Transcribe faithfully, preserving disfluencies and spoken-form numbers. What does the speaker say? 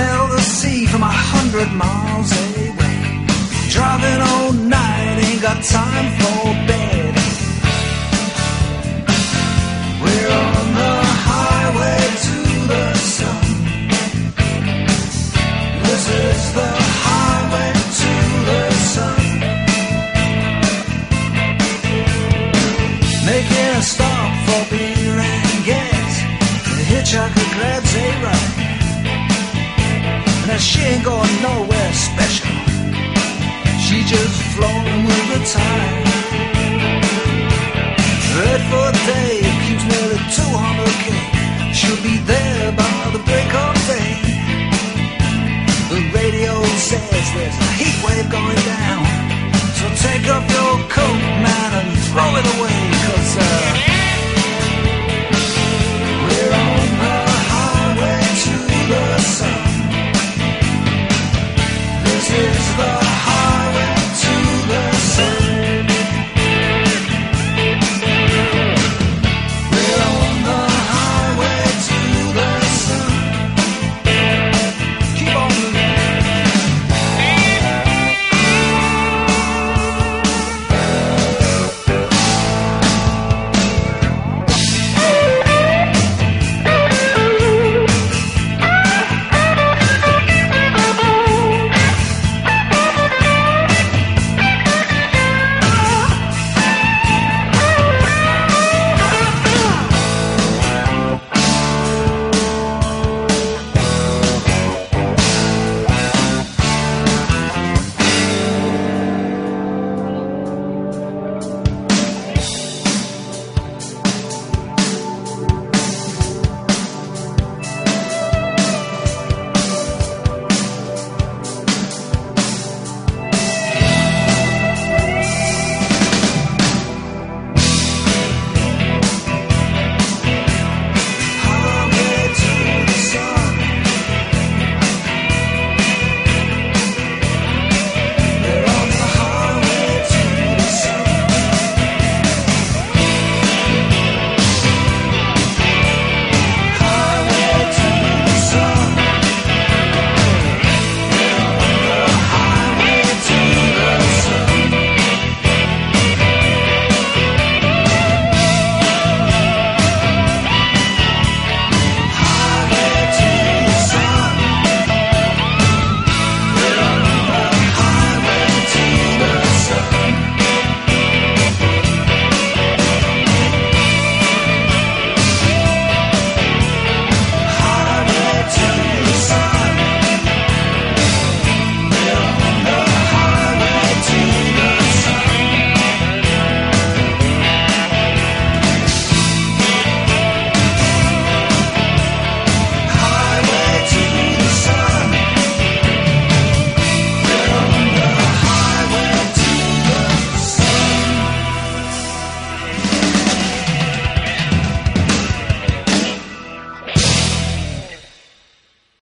smell the sea from a hundred miles away. Driving all night, ain't got time for bed. We're on the highway to the sun. This is the highway to the sun. Making a stop for beer and gas. The hitchhiker grabs a ride. Now she ain't going nowhere special. She just flown with the tide.